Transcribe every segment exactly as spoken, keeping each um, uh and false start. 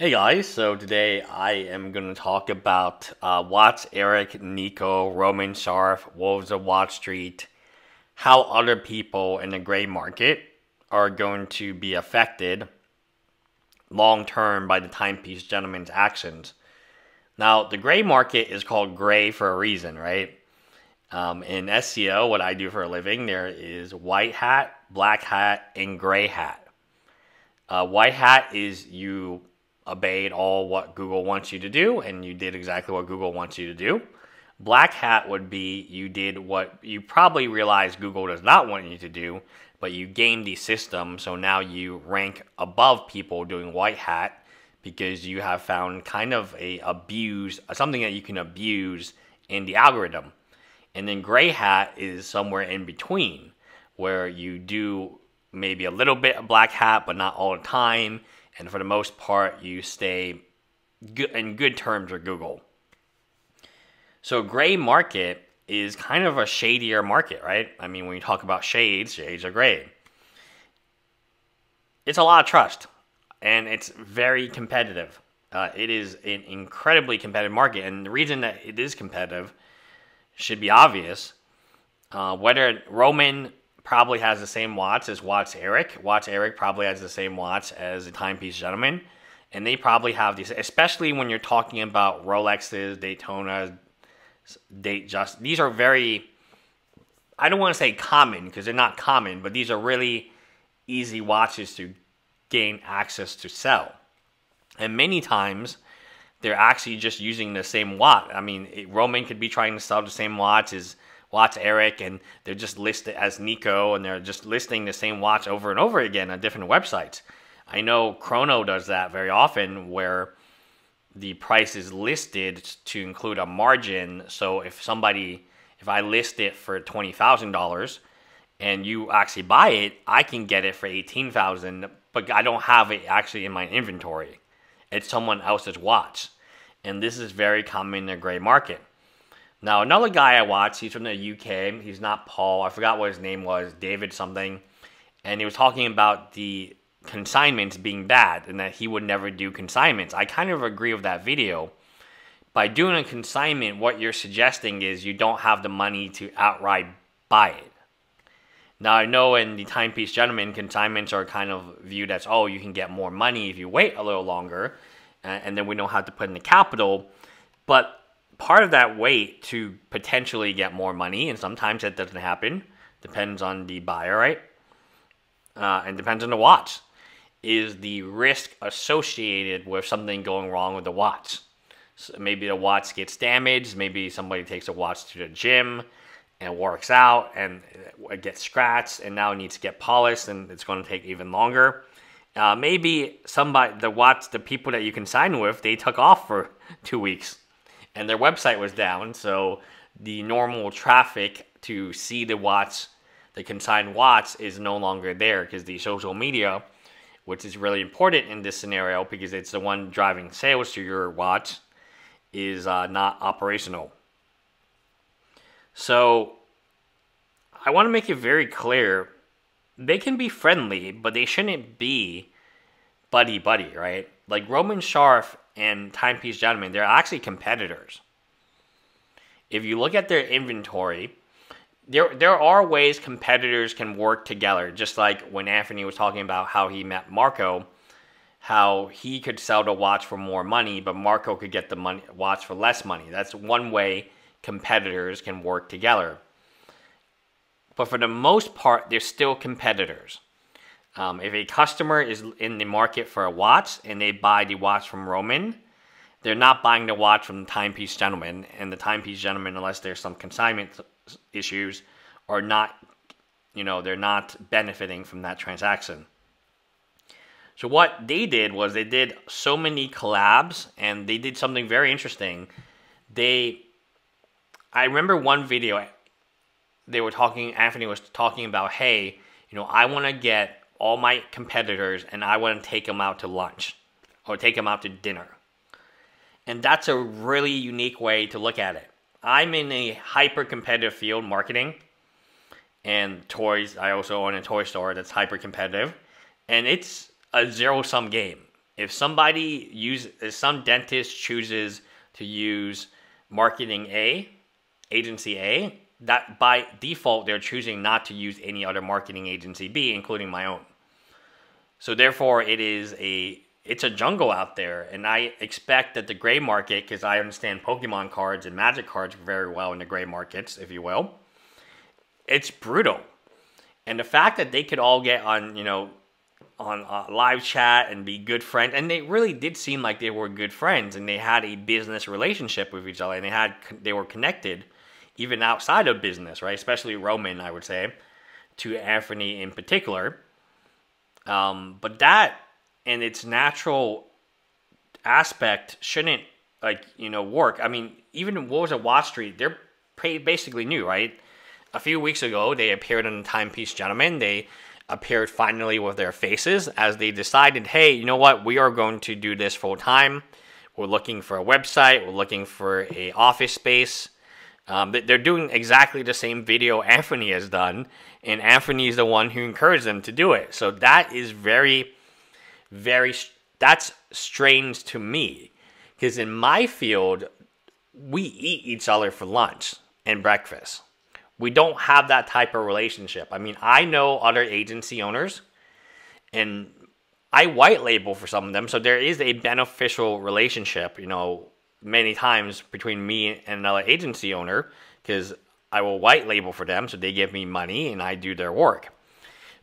Hey guys, so today I am going to talk about uh, WatchEric, Nico, Roman Sharf, Wolves of Wall Street, how other people in the gray market are going to be affected long term by the Timepiece Gentleman's actions. Now, the gray market is called gray for a reason, right? Um, in S E O, what I do for a living, there is white hat, black hat, and gray hat. Uh, white hat is you obeyed all what Google wants you to do, and you did exactly what Google wants you to do. Black hat would be you did what you probably realized Google does not want you to do, but you gamed the system, so now you rank above people doing white hat because you have found kind of a abuse, something that you can abuse in the algorithm. And then gray hat is somewhere in between, where you do maybe a little bit of black hat, but not all the time. And for the most part, you stay in good terms with Google. So gray market is kind of a shadier market, right? I mean, when you talk about shades, shades are gray. It's a lot of trust, and it's very competitive. Uh, it is an incredibly competitive market, and the reason that it is competitive should be obvious. Uh, whether Roman probably has the same watch as WatchEric. WatchEric probably has the same watch as the Timepiece Gentleman. And they probably have these, especially when you're talking about Rolexes, Daytona, Datejust. These are very, I don't want to say common because they're not common, but these are really easy watches to gain access to sell. And many times, they're actually just using the same watch. I mean, it, Roman could be trying to sell the same watch as WatchEric, and they're just listed as Nico, and they're just listing the same watch over and over again on different websites. I know Chrono does that very often, where the price is listed to include a margin. So if somebody, if I list it for twenty thousand dollars and you actually buy it, I can get it for eighteen thousand dollars, but I don't have it actually in my inventory. It's someone else's watch. And this is very common in the gray market. Now, another guy I watched, he's from the U K. He's not Paul. I forgot what his name was, David something. And he was talking about the consignments being bad and that he would never do consignments. I kind of agree with that video. By doing a consignment, what you're suggesting is you don't have the money to outright buy it. Now, I know in the Timepiece Gentleman, consignments are kind of viewed as, oh, you can get more money if you wait a little longer, and then we don't have to put in the capital. But part of that wait to potentially get more money, and sometimes that doesn't happen, depends on the buyer, right? Uh, and depends on the watch, is the risk associated with something going wrong with the watch. So maybe the watch gets damaged, maybe somebody takes a watch to the gym and works out and it gets scratched and now it needs to get polished and it's going to take even longer. Uh, maybe somebody, the watch, the people that you can sign with, they took off for two weeks. And their website was down, so the normal traffic to see the watch, the consigned watch, is no longer there because the social media, which is really important in this scenario because it's the one driving sales to your watch, is uh, not operational. So I want to make it very clear, they can be friendly, but they shouldn't be buddy-buddy, right? Like Roman Sharf and Timepiece Gentleman, they're actually competitors. If you look at their inventory, there there are ways competitors can work together. Just like when Anthony was talking about how he met Marco, how he could sell the watch for more money, but Marco could get the money, watch for less money. That's one way competitors can work together. But for the most part, they're still competitors. Um, if a customer is in the market for a watch and they buy the watch from Roman, they're not buying the watch from the Timepiece Gentleman. And the Timepiece Gentleman, unless there's some consignment issues, are not, you know, they're not benefiting from that transaction. So what they did was they did so many collabs, and they did something very interesting. They, I remember one video, they were talking, Anthony was talking about, hey, you know, I want to get all my competitors and I want to take them out to lunch or take them out to dinner. And that's a really unique way to look at it. I'm in a hyper competitive field, marketing and toys. I also own a toy store that's hyper competitive, and it's a zero sum game. if somebody uses, if some dentist chooses to use marketing A, agency A, that by default, they're choosing not to use any other marketing agency B, including my own. So therefore it is a, it's a jungle out there. And I expect that the gray market, because I understand Pokemon cards and Magic cards very well in the gray markets, if you will, it's brutal. And the fact that they could all get on, you know, on uh, live chat and be good friends, and they really did seem like they were good friends, and they had a business relationship with each other, and they had, they were connected even outside of business, right? Especially Roman, I would say, to Anthony in particular. Um, but that and its natural aspect shouldn't, like, you know, work. I mean, even Wolves of Wall Street, they're basically new, right? A few weeks ago, they appeared on Timepiece Gentleman. They appeared finally with their faces as they decided, hey, you know what? We are going to do this full time. We're looking for a website. We're looking for a office space. Um, they're doing exactly the same video Anthony has done. And Anthony is the one who encouraged them to do it. So that is very, very, that's strange to me. Because in my field, we eat each other for lunch and breakfast. We don't have that type of relationship. I mean, I know other agency owners, and I white label for some of them. So there is a beneficial relationship, you know, many times between me and another agency owner, because I will white label for them. So they give me money and I do their work.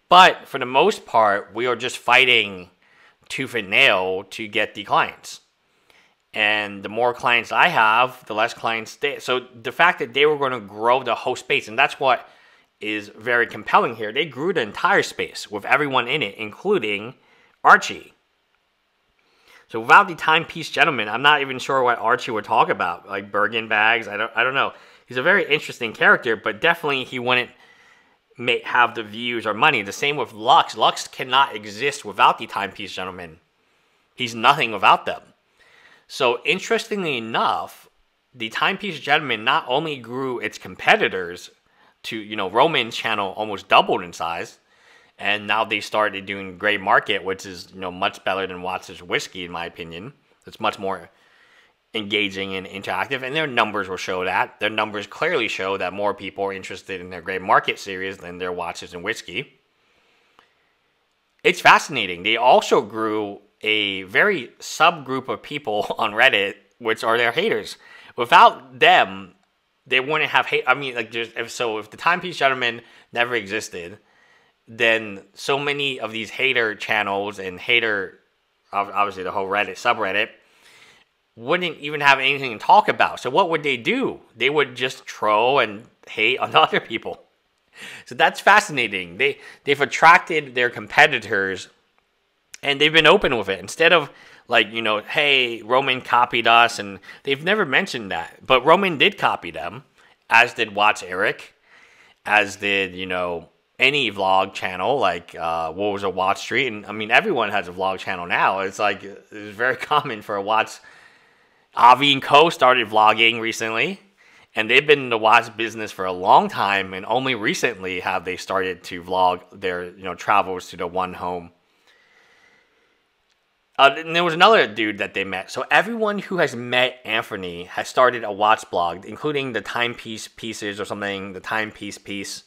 But for the most part, we are just fighting tooth and nail to get the clients. And the more clients I have, the less clients they... So the fact that they were going to grow the whole space, and that's what is very compelling here. They grew the entire space with everyone in it, including Archie. So without the Timepiece Gentleman, I'm not even sure what Archie would talk about. Like Birkin bags, I don't, I don't know. He's a very interesting character, but definitely he wouldn't make, have the views or money. The same with Lux. Lux cannot exist without the Timepiece Gentleman. He's nothing without them. So interestingly enough, the Timepiece Gentleman not only grew its competitors to, you know, Roman's channel almost doubled in size. And now they started doing gray market, which is, you know, much better than Watts' Whiskey, in my opinion. It's much more engaging and interactive. And their numbers will show that. Their numbers clearly show that more people are interested in their gray market series than their Watts' and Whiskey. It's fascinating. They also grew a very subgroup of people on Reddit, which are their haters. Without them, they wouldn't have hate. I mean, like, there's, if so, if the Timepiece Gentleman never existed, then so many of these hater channels and hater, obviously the whole Reddit subreddit, wouldn't even have anything to talk about. So what would they do? They would just troll and hate on other people. So that's fascinating. They, they've attracted their competitors. And they've been open with it. Instead of like, you know, hey, Roman copied us. And they've never mentioned that. But Roman did copy them. As did WatchEric. As did, you know, any vlog channel like uh, Wolves of Wall Street. And I mean, everyone has a vlog channel now. It's like, it's very common for a watch. Avi and Co. started vlogging recently. And they've been in the watch business for a long time. And only recently have they started to vlog their, you know, travels to the one home. Uh, and there was another dude that they met. So everyone who has met Anthony has started a watch blog, including the Timepiece Pieces or something, the Timepiece Piece.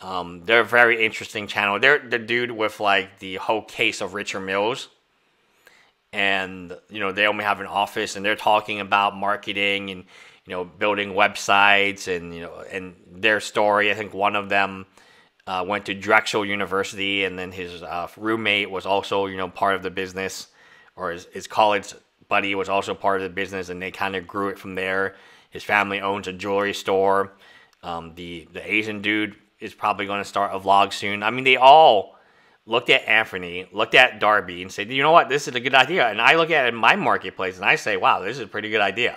Um, they're a very interesting channel. They're the dude with like the whole case of Richard Mills. And, you know, they only have an office and they're talking about marketing and, you know, building websites and, you know, and their story. I think one of them Uh, went to Drexel University, and then his uh, roommate was also, you know, part of the business, or his, his college buddy was also part of the business, and they kind of grew it from there. His family owns a jewelry store. Um, the, the Asian dude is probably going to start a vlog soon. I mean, they all looked at Anthony, looked at Darby, and said, you know what, this is a good idea. And I look at it in my marketplace, and I say, wow, this is a pretty good idea.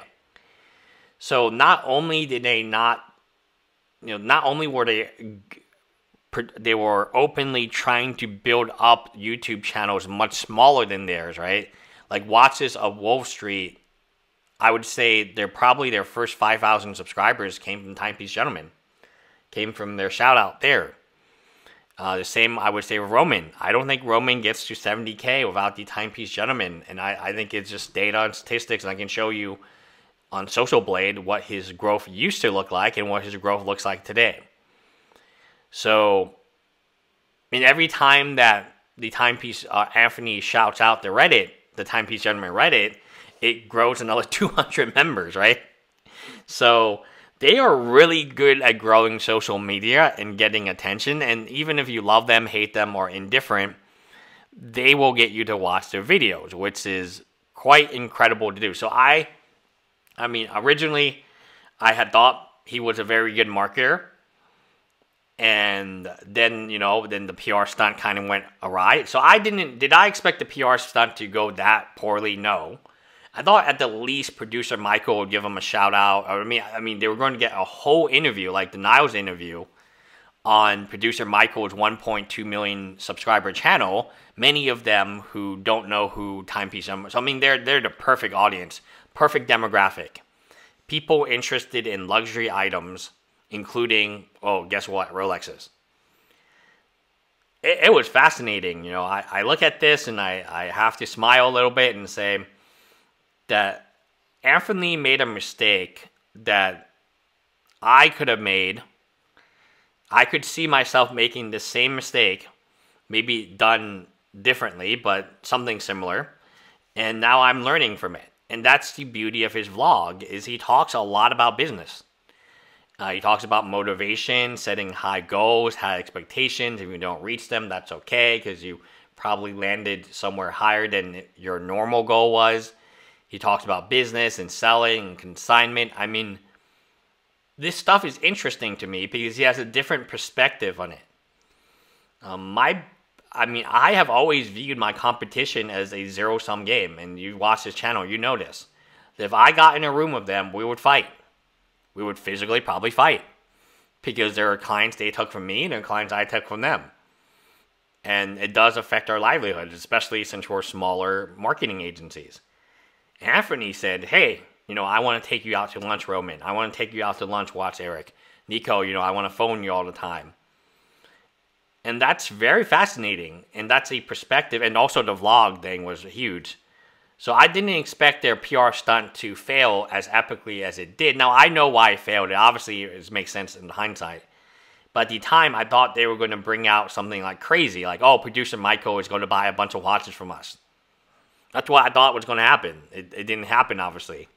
So not only did they not, you know, not only were they... They were openly trying to build up YouTube channels much smaller than theirs, right? Like Watches of Wall Street, I would say they're probably their first five thousand subscribers came from Timepiece Gentleman. Came from their shout out there. Uh, the same, I would say, with Roman. I don't think Roman gets to seventy K without the Timepiece Gentleman. And I, I think it's just data and statistics. And I can show you on Social Blade what his growth used to look like and what his growth looks like today. So, I mean, every time that the Timepiece uh, Anthony shouts out the Reddit, the Timepiece Gentleman Reddit, it grows another two hundred members, right? So they are really good at growing social media and getting attention. And even if you love them, hate them, or indifferent, they will get you to watch their videos, which is quite incredible to do. So I, I mean, originally I had thought he was a very good marketer. And then, you know, then the P R stunt kind of went awry. So I didn't, did I expect the P R stunt to go that poorly? No. I thought at the least producer Michael would give him a shout out. I mean, I mean, they were going to get a whole interview, like the Niles interview, on producer Michael's one point two million subscriber channel. Many of them who don't know who Timepiece Gentleman. So I mean, they're they're the perfect audience, perfect demographic, people interested in luxury items, including oh, guess what, Rolexes. It, it was fascinating. You know, I I look at this and I I have to smile a little bit and say that Anthony made a mistake that I could have made. I could see myself making the same mistake, maybe done differently, but something similar. And now I'm learning from it. And that's the beauty of his vlog, is he talks a lot about business. Uh, he talks about motivation, setting high goals, high expectations. If you don't reach them, that's okay, because you probably landed somewhere higher than your normal goal was. He talks about business and selling and consignment. I mean, this stuff is interesting to me because he has a different perspective on it. Um, my, I mean, I have always viewed my competition as a zero-sum game. And you watch this channel, you know this. If I got in a room with them, we would fight. We would physically probably fight. Because there are clients they took from me and there are clients I took from them. And it does affect our livelihood, especially since we're smaller marketing agencies. Anthony said, hey, you know, I want to take you out to lunch, Roman. I want to take you out to lunch, WatchEric. Nico, you know, I want to phone you all the time. And that's very fascinating. And that's a perspective. And also the vlog thing was huge. So I didn't expect their P R stunt to fail as epically as it did. Now, I know why it failed. It obviously makes sense in hindsight. But at the time, I thought they were going to bring out something like crazy. Like, oh, producer Michael is going to buy a bunch of watches from us. That's what I thought was going to happen. It, it didn't happen, obviously.